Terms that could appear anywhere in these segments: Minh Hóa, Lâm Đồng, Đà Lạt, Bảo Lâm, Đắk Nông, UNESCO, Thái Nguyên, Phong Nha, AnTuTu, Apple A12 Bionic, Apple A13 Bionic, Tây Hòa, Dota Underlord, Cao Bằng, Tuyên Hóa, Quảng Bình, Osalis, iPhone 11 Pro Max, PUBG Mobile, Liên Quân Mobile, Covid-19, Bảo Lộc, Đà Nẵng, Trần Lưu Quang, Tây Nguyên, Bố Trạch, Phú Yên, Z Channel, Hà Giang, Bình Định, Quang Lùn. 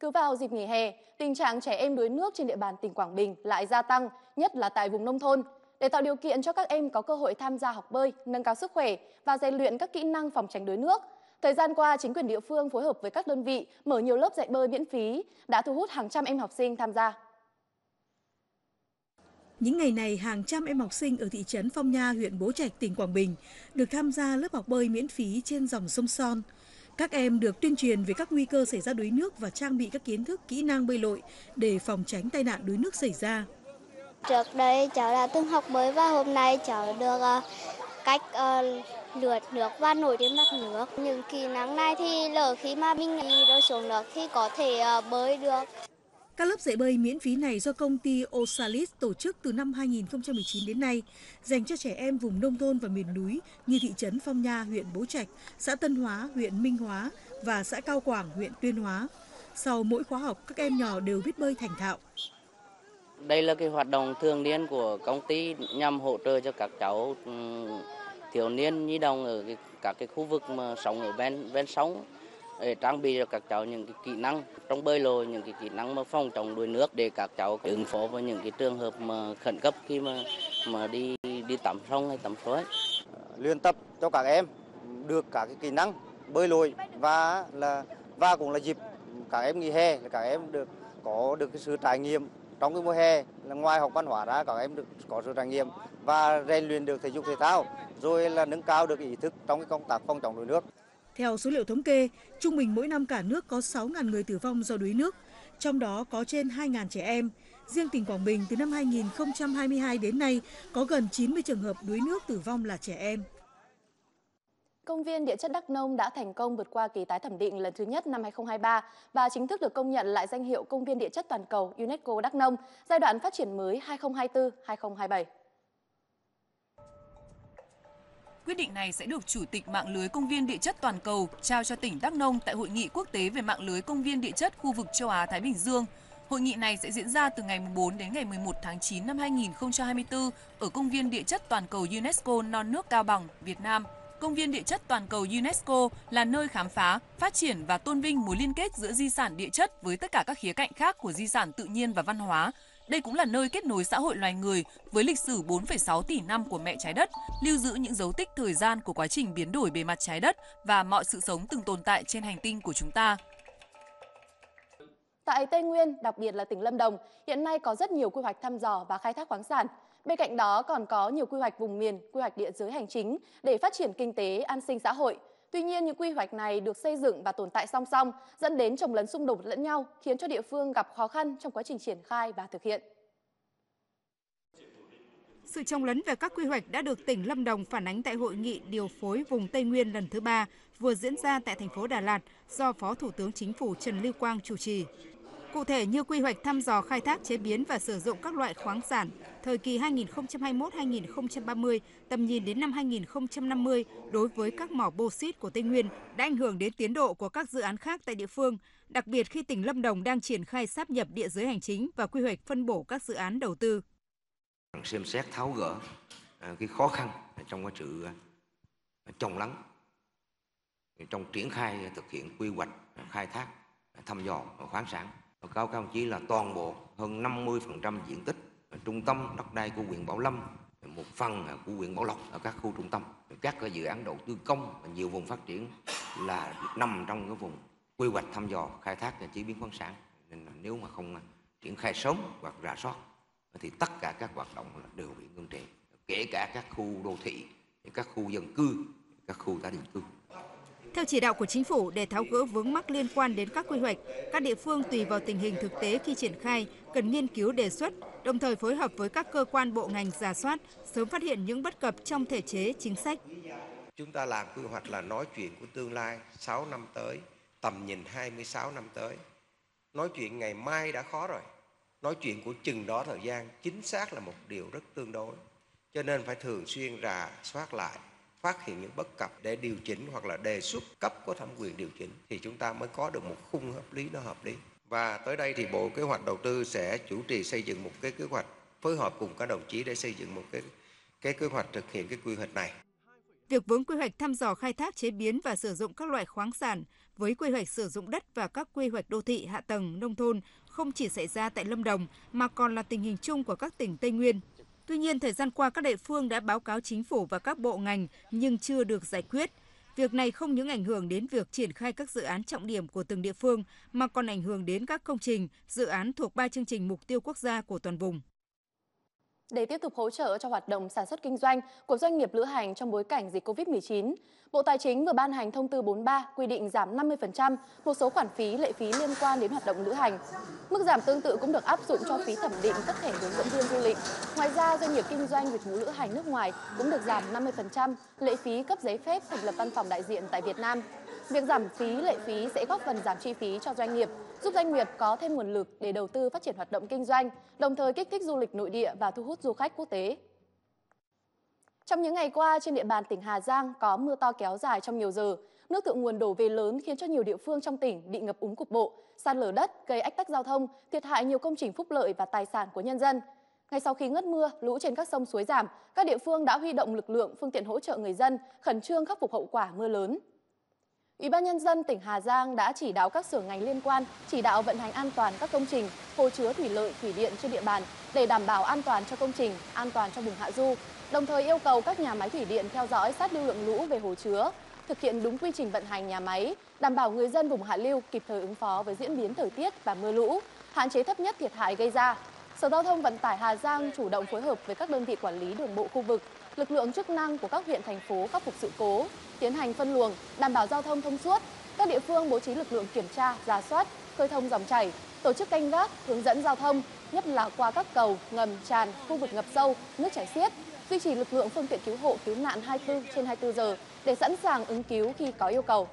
Cứ vào dịp nghỉ hè, tình trạng trẻ em đuối nước trên địa bàn tỉnh Quảng Bình lại gia tăng, nhất là tại vùng nông thôn. Để tạo điều kiện cho các em có cơ hội tham gia học bơi, nâng cao sức khỏe và rèn luyện các kỹ năng phòng tránh đuối nước, thời gian qua, chính quyền địa phương phối hợp với các đơn vị mở nhiều lớp dạy bơi miễn phí đã thu hút hàng trăm em học sinh tham gia. Những ngày này, hàng trăm em học sinh ở thị trấn Phong Nha, huyện Bố Trạch, tỉnh Quảng Bình được tham gia lớp học bơi miễn phí trên dòng sông Son. Các em được tuyên truyền về các nguy cơ xảy ra đuối nước và trang bị các kiến thức kỹ năng bơi lội để phòng tránh tai nạn đuối nước xảy ra. Trước đây cháu đã từng học bơi và hôm nay cháu được cách lượt nước và nổi trên mặt nước. Những kỹ năng này thì lỡ khi mà mình đi đâu xuống nước thì có thể bơi được. Các lớp dạy bơi miễn phí này do công ty Osalis tổ chức từ năm 2019 đến nay, dành cho trẻ em vùng nông thôn và miền núi như thị trấn Phong Nha, huyện Bố Trạch, xã Tân Hóa, huyện Minh Hóa và xã Cao Quảng, huyện Tuyên Hóa. Sau mỗi khóa học, các em nhỏ đều biết bơi thành thạo. Đây là cái hoạt động thường niên của công ty nhằm hỗ trợ cho các cháu thiếu niên, nhi đồng ở các cái khu vực mà sống ở ven sông, để trang bị cho các cháu những cái kỹ năng trong bơi lội, những cái kỹ năng mà phòng chống đuối nước để các cháu ứng phó với những cái trường hợp mà khẩn cấp khi mà đi tắm sông hay tắm suối. Luyện tập cho các em được các cái kỹ năng bơi lội và cũng là dịp các em nghỉ hè, các em có được cái sự trải nghiệm. Trong cái mùa hè, là ngoài học văn hóa ra, các em được có sự trải nghiệm và rèn luyện được thể dục thể thao, rồi là nâng cao được ý thức trong cái công tác phòng chống đuối nước. Theo số liệu thống kê, trung bình mỗi năm cả nước có 6.000 người tử vong do đuối nước, trong đó có trên 2.000 trẻ em. Riêng tỉnh Quảng Bình từ năm 2022 đến nay có gần 90 trường hợp đuối nước tử vong là trẻ em. Công viên địa chất Đắk Nông đã thành công vượt qua kỳ tái thẩm định lần thứ nhất năm 2023 và chính thức được công nhận lại danh hiệu Công viên địa chất toàn cầu UNESCO Đắk Nông giai đoạn phát triển mới 2024-2027. Quyết định này sẽ được Chủ tịch Mạng lưới Công viên địa chất toàn cầu trao cho tỉnh Đắk Nông tại Hội nghị quốc tế về Mạng lưới Công viên địa chất khu vực châu Á-Thái Bình Dương. Hội nghị này sẽ diễn ra từ ngày 4 đến ngày 11 tháng 9 năm 2024 ở Công viên địa chất toàn cầu UNESCO non nước Cao Bằng, Việt Nam. Công viên địa chất toàn cầu UNESCO là nơi khám phá, phát triển và tôn vinh mối liên kết giữa di sản địa chất với tất cả các khía cạnh khác của di sản tự nhiên và văn hóa. Đây cũng là nơi kết nối xã hội loài người với lịch sử 4,6 tỷ năm của mẹ trái đất, lưu giữ những dấu tích thời gian của quá trình biến đổi bề mặt trái đất và mọi sự sống từng tồn tại trên hành tinh của chúng ta. Tại Tây Nguyên, đặc biệt là tỉnh Lâm Đồng, hiện nay có rất nhiều quy hoạch thăm dò và khai thác khoáng sản. Bên cạnh đó còn có nhiều quy hoạch vùng miền, quy hoạch địa giới hành chính để phát triển kinh tế, an sinh xã hội. Tuy nhiên, những quy hoạch này được xây dựng và tồn tại song song, dẫn đến chồng lấn xung đột lẫn nhau, khiến cho địa phương gặp khó khăn trong quá trình triển khai và thực hiện. Sự chồng lấn về các quy hoạch đã được tỉnh Lâm Đồng phản ánh tại Hội nghị điều phối vùng Tây Nguyên lần thứ 3 vừa diễn ra tại thành phố Đà Lạt do Phó Thủ tướng Chính phủ Trần Lưu Quang chủ trì. Cụ thể như quy hoạch thăm dò khai thác chế biến và sử dụng các loại khoáng sản thời kỳ 2021-2030 tầm nhìn đến năm 2050 đối với các mỏ bauxit của Tây Nguyên đã ảnh hưởng đến tiến độ của các dự án khác tại địa phương, đặc biệt khi tỉnh Lâm Đồng đang triển khai sáp nhập địa giới hành chính và quy hoạch phân bổ các dự án đầu tư. Xem xét tháo gỡ cái khó khăn trong quá trình chồng lấn, trong triển khai thực hiện quy hoạch khai thác thăm dò khoáng sản. Cao cao chỉ là toàn bộ hơn 50% diện tích trung tâm đất đai của huyện Bảo Lâm, một phần của huyện Bảo Lộc ở các khu trung tâm. Các dự án đầu tư công và nhiều vùng phát triển là nằm trong cái vùng quy hoạch thăm dò khai thác và chế biến khoáng sản. Nên là nếu mà không triển khai sớm hoặc rà soát thì tất cả các hoạt động đều bị ngưng trệ, kể cả các khu đô thị, các khu dân cư, các khu tái định cư. Theo chỉ đạo của Chính phủ, để tháo gỡ vướng mắc liên quan đến các quy hoạch, các địa phương tùy vào tình hình thực tế khi triển khai, cần nghiên cứu đề xuất, đồng thời phối hợp với các cơ quan bộ ngành rà soát, sớm phát hiện những bất cập trong thể chế, chính sách. Chúng ta làm quy hoạch là nói chuyện của tương lai 6 năm tới, tầm nhìn 26 năm tới. Nói chuyện ngày mai đã khó rồi, nói chuyện của chừng đó thời gian chính xác là một điều rất tương đối. Cho nên phải thường xuyên rà soát lại, phát hiện những bất cập để điều chỉnh hoặc là đề xuất cấp có thẩm quyền điều chỉnh thì chúng ta mới có được một khung hợp lý nó hợp lý. Và tới đây thì Bộ Kế hoạch Đầu tư sẽ chủ trì xây dựng một cái kế hoạch phối hợp cùng các đồng chí để xây dựng một cái kế hoạch thực hiện cái quy hoạch này. Việc vướng quy hoạch thăm dò khai thác chế biến và sử dụng các loại khoáng sản với quy hoạch sử dụng đất và các quy hoạch đô thị, hạ tầng, nông thôn không chỉ xảy ra tại Lâm Đồng mà còn là tình hình chung của các tỉnh Tây Nguyên. Tuy nhiên, thời gian qua các địa phương đã báo cáo chính phủ và các bộ ngành nhưng chưa được giải quyết. Việc này không những ảnh hưởng đến việc triển khai các dự án trọng điểm của từng địa phương mà còn ảnh hưởng đến các công trình, dự án thuộc 3 chương trình mục tiêu quốc gia của toàn vùng. Để tiếp tục hỗ trợ cho hoạt động sản xuất kinh doanh của doanh nghiệp lữ hành trong bối cảnh dịch Covid-19, Bộ Tài chính vừa ban hành thông tư 43 quy định giảm 50% một số khoản phí, lệ phí liên quan đến hoạt động lữ hành. Mức giảm tương tự cũng được áp dụng cho phí thẩm định cấp thẻ hướng dẫn viên du lịch. Ngoài ra, doanh nghiệp kinh doanh dịch vụ lữ hành nước ngoài cũng được giảm 50% lệ phí cấp giấy phép thành lập văn phòng đại diện tại Việt Nam. Việc giảm phí, lệ phí sẽ góp phần giảm chi phí cho doanh nghiệp, giúp doanh nghiệp có thêm nguồn lực để đầu tư phát triển hoạt động kinh doanh, đồng thời kích thích du lịch nội địa và thu hút du khách quốc tế. Trong những ngày qua, trên địa bàn tỉnh Hà Giang có mưa to kéo dài trong nhiều giờ. Nước thượng nguồn đổ về lớn khiến cho nhiều địa phương trong tỉnh bị ngập úng cục bộ, sạt lở đất, gây ách tắc giao thông, thiệt hại nhiều công trình phúc lợi và tài sản của nhân dân. Ngay sau khi ngớt mưa, lũ trên các sông suối giảm, các địa phương đã huy động lực lượng, phương tiện hỗ trợ người dân, khẩn trương khắc phục hậu quả mưa lớn. Ủy ban nhân dân tỉnh Hà Giang đã chỉ đạo các sở ngành liên quan chỉ đạo vận hành an toàn các công trình, hồ chứa thủy lợi, thủy điện trên địa bàn để đảm bảo an toàn cho công trình, an toàn cho vùng hạ du. Đồng thời yêu cầu các nhà máy thủy điện theo dõi sát lưu lượng lũ về hồ chứa, thực hiện đúng quy trình vận hành nhà máy, đảm bảo người dân vùng hạ lưu kịp thời ứng phó với diễn biến thời tiết và mưa lũ, hạn chế thấp nhất thiệt hại gây ra. Sở Giao thông Vận tải Hà Giang chủ động phối hợp với các đơn vị quản lý đường bộ khu vực, lực lượng chức năng của các huyện, thành phố khắc phục sự cố, tiến hành phân luồng, đảm bảo giao thông thông suốt. Các địa phương bố trí lực lượng kiểm tra, rà soát, khơi thông dòng chảy, tổ chức canh gác, hướng dẫn giao thông, nhất là qua các cầu, ngầm, tràn, khu vực ngập sâu, nước chảy xiết, duy trì lực lượng phương tiện cứu hộ, cứu nạn 24/24 giờ để sẵn sàng ứng cứu khi có yêu cầu.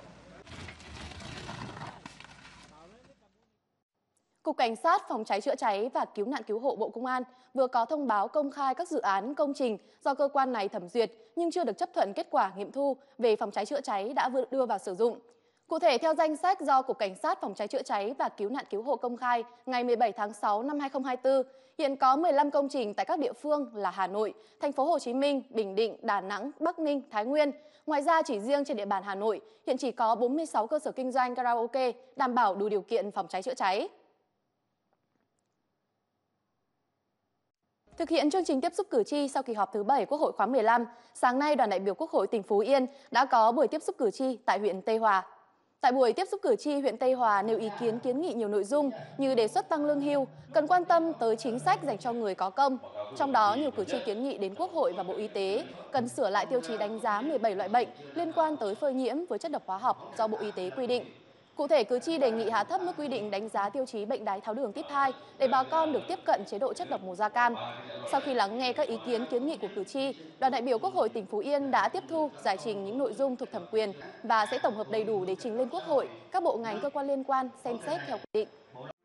Cục Cảnh sát, Phòng cháy chữa cháy và Cứu nạn cứu hộ Bộ Công an vừa có thông báo công khai các dự án, công trình do cơ quan này thẩm duyệt nhưng chưa được chấp thuận kết quả nghiệm thu về phòng cháy chữa cháy đã vừa đưa vào sử dụng. Cụ thể, theo danh sách do Cục Cảnh sát, Phòng cháy chữa cháy và Cứu nạn cứu hộ công khai ngày 17 tháng 6 năm 2024, hiện có 15 công trình tại các địa phương là Hà Nội, Thành phố Hồ Chí Minh, Bình Định, Đà Nẵng, Bắc Ninh, Thái Nguyên. Ngoài ra, chỉ riêng trên địa bàn Hà Nội, hiện chỉ có 46 cơ sở kinh doanh karaoke đảm bảo đủ điều kiện phòng cháy chữa cháy. Thực hiện chương trình tiếp xúc cử tri sau kỳ họp thứ 7 Quốc hội khóa 15, sáng nay đoàn đại biểu Quốc hội tỉnh Phú Yên đã có buổi tiếp xúc cử tri tại huyện Tây Hòa. Tại buổi tiếp xúc cử tri, huyện Tây Hòa nêu ý kiến kiến nghị nhiều nội dung như đề xuất tăng lương hưu, cần quan tâm tới chính sách dành cho người có công. Trong đó, nhiều cử tri kiến nghị đến Quốc hội và Bộ Y tế cần sửa lại tiêu chí đánh giá 17 loại bệnh liên quan tới phơi nhiễm với chất độc hóa học do Bộ Y tế quy định. Cụ thể, cử tri đề nghị hạ thấp mức quy định đánh giá tiêu chí bệnh đái tháo đường type 2 để bà con được tiếp cận chế độ chất độc màu da cam. Sau khi lắng nghe các ý kiến kiến nghị của cử tri, đoàn đại biểu Quốc hội tỉnh Phú Yên đã tiếp thu, giải trình những nội dung thuộc thẩm quyền và sẽ tổng hợp đầy đủ để trình lên Quốc hội, các bộ ngành, cơ quan liên quan xem xét theo quy định.